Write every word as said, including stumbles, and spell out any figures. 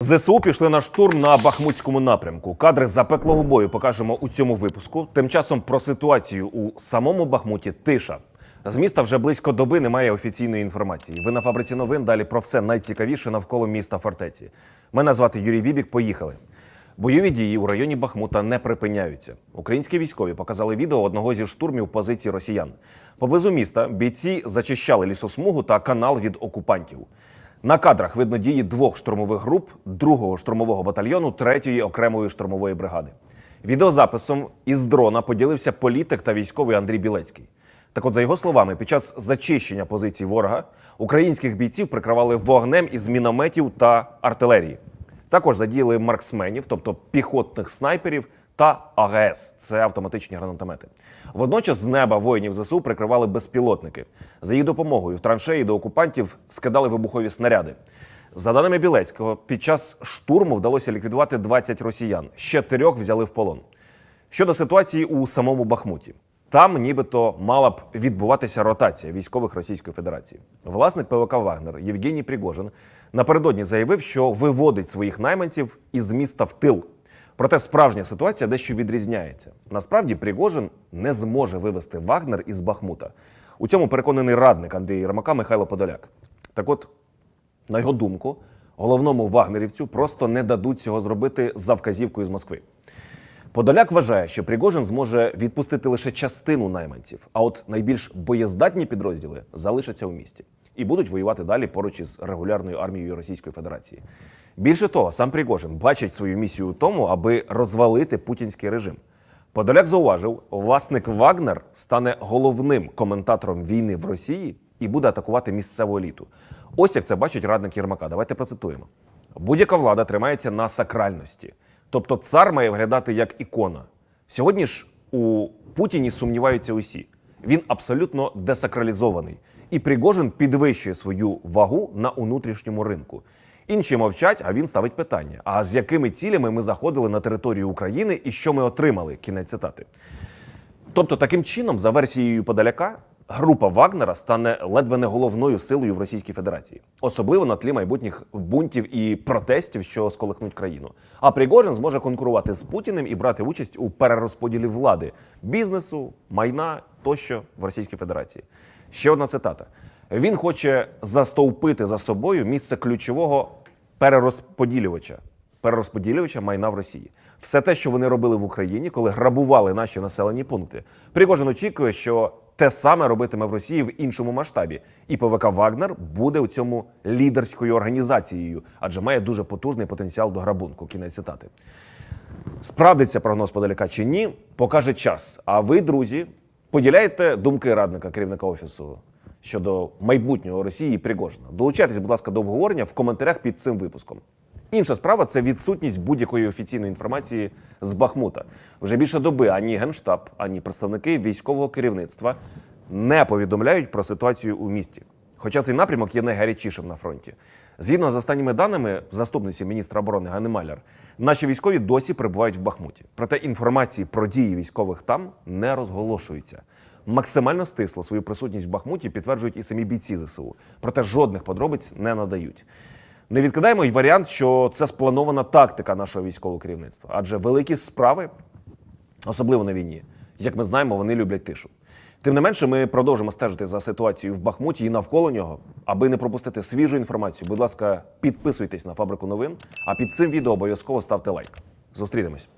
ЗСУ пішли на штурм на Бахмутському напрямку. Кадри запеклого бою покажемо у цьому випуску. Тим часом про ситуацію у самому Бахмуті тиша. З міста вже близько доби немає офіційної інформації. Ви на Фабриці новин, далі про все найцікавіше навколо міста фортеці. Мене звати Юрій Бібік, поїхали. Бойові дії у районі Бахмута не припиняються. Українські військові показали відео одного зі штурмів позицій росіян. Поблизу міста бійці зачищали лісосмугу та канал від окупантів. На кадрах видно дії двох штурмових груп, другого штурмового батальйону, третьої окремої штурмової бригади. Відеозаписом із дрона поділився політик та військовий Андрій Білецький. Так от, за його словами, під час зачищення позицій ворога українських бійців прикривали вогнем із мінометів та артилерії. Також задіяли марксменів, тобто піхотних снайперів, та А Г С – це автоматичні гранатомети. Водночас з неба воїнів З С У прикривали безпілотники. За їх допомогою в траншеї до окупантів скидали вибухові снаряди. За даними Білецького, під час штурму вдалося ліквідувати двадцять росіян. Ще трьох взяли в полон. Щодо ситуації у самому Бахмуті. Там нібито мала б відбуватися ротація військових Російської Федерації. Власник П В К «Вагнер» Євгеній Пригожин напередодні заявив, що виводить своїх найманців із міста в тил. Проте справжня ситуація дещо відрізняється. Насправді Пригожин не зможе вивести Вагнер із Бахмута. У цьому переконаний радник Андрія Єрмака Михайло Подоляк. Так от, на його думку, головному вагнерівцю просто не дадуть цього зробити за вказівкою з Москви. Подоляк вважає, що Пригожин зможе відпустити лише частину найманців, а от найбільш боєздатні підрозділи залишаться у місті і будуть воювати далі поруч із регулярною армією Російської Федерації. Більше того, сам Пригожин бачить свою місію у тому, аби розвалити путінський режим. Подоляк зауважив, власник «Вагнер» стане головним коментатором війни в Росії і буде атакувати місцеву еліту. Ось як це бачить радник Єрмака. Давайте процитуємо. «Будь-яка влада тримається на сакральності. Тобто цар має виглядати як ікона. Сьогодні ж у Путіні сумніваються усі. Він абсолютно десакралізований. І Пригожин підвищує свою вагу на внутрішньому ринку. Інші мовчать, а він ставить питання. А з якими цілями ми заходили на територію України і що ми отримали?» – кінець цитати. Тобто таким чином, за версією Подоляка, група Вагнера стане ледве не головною силою в Російській Федерації. Особливо на тлі майбутніх бунтів і протестів, що сколихнуть країну. А Пригожин зможе конкурувати з Путіним і брати участь у перерозподілі влади, бізнесу, майна тощо в Російській Федерації. Ще одна цитата. Він хоче застовпити за собою місце ключового перерозподілювача, перерозподілювача майна в Росії. Все те, що вони робили в Україні, коли грабували наші населені пункти. Пригожин очікує, що те саме робитиме в Росії в іншому масштабі. І П В К «Вагнер» буде у цьому лідерською організацією, адже має дуже потужний потенціал до грабунку. Кінець цитати. Справдиться прогноз Подоляка чи ні, покаже час. А ви, друзі, поділяєте думки радника, керівника Офісу щодо майбутнього Росії і Пригожина? Долучайтесь, будь ласка, до обговорення в коментарях під цим випуском. Інша справа – це відсутність будь-якої офіційної інформації з Бахмута. Вже більше доби ані Генштаб, ані представники військового керівництва не повідомляють про ситуацію у місті. Хоча цей напрямок є найгарячішим на фронті. Згідно з останніми даними заступниці міністра оборони Ганни Маляр, наші військові досі перебувають в Бахмуті. Проте інформації про дії військових там не розголошується. Максимально стисло свою присутність в Бахмуті підтверджують і самі бійці З С У. Проте жодних подробиць не надають. Не відкидаємо й варіант, що це спланована тактика нашого військового керівництва. Адже великі справи, особливо на війні, як ми знаємо, вони люблять тишу. Тим не менше, ми продовжимо стежити за ситуацією в Бахмуті і навколо нього. Аби не пропустити свіжу інформацію, будь ласка, підписуйтесь на Фабрику новин, а під цим відео обов'язково ставте лайк. Зустрінемось!